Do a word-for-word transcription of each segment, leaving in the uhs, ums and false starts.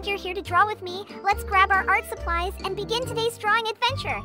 glad you're here to draw with me. Let's grab our art supplies and begin today's drawing adventure.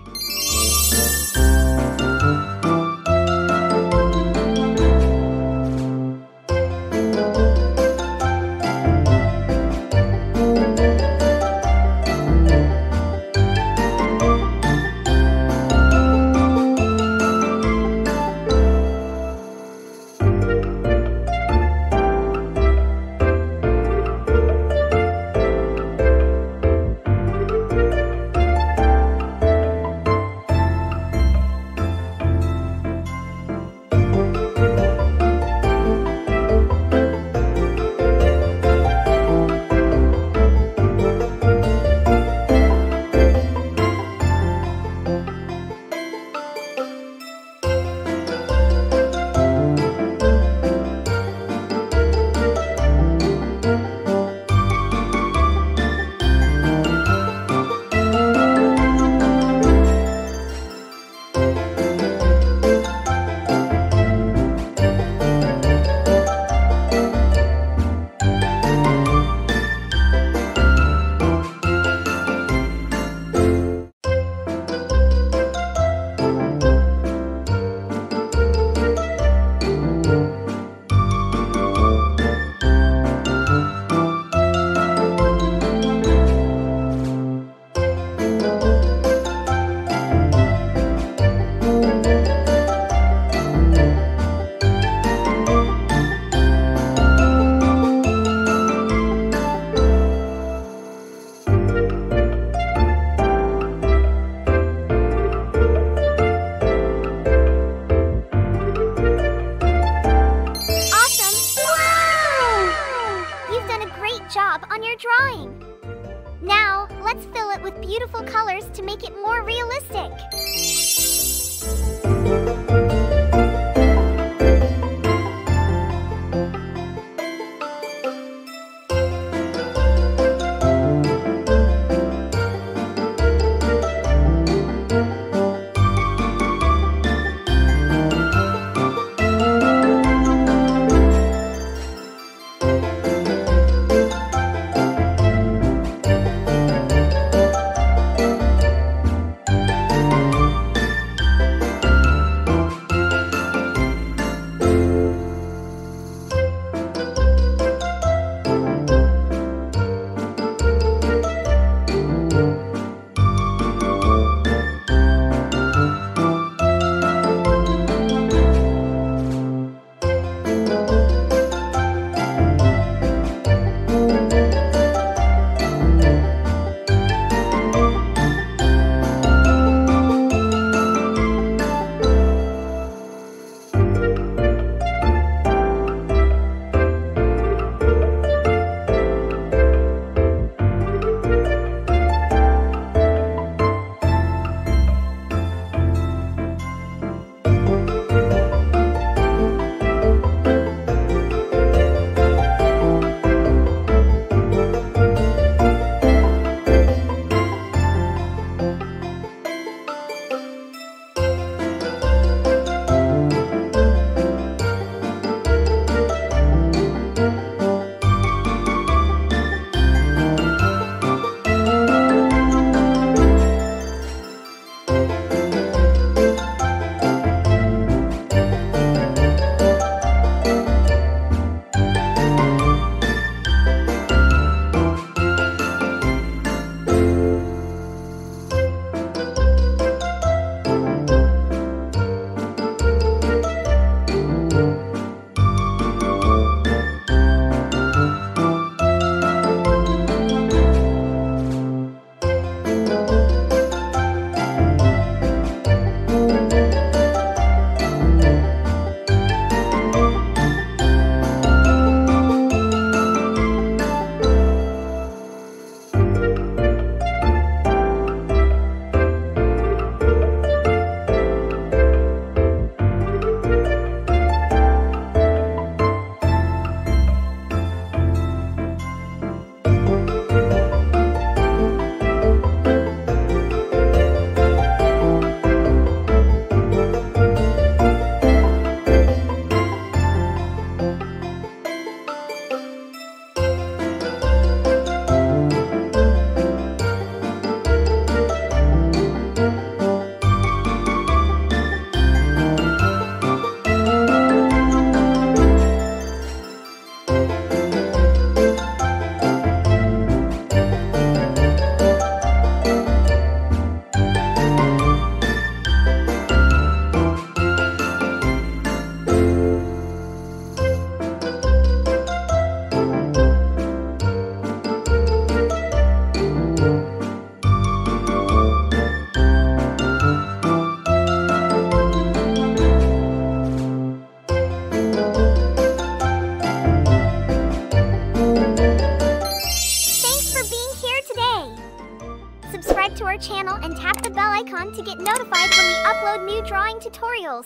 and tap the bell icon to get notified when we upload new drawing tutorials.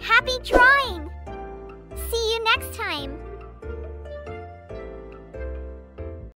Happy drawing! See you next time!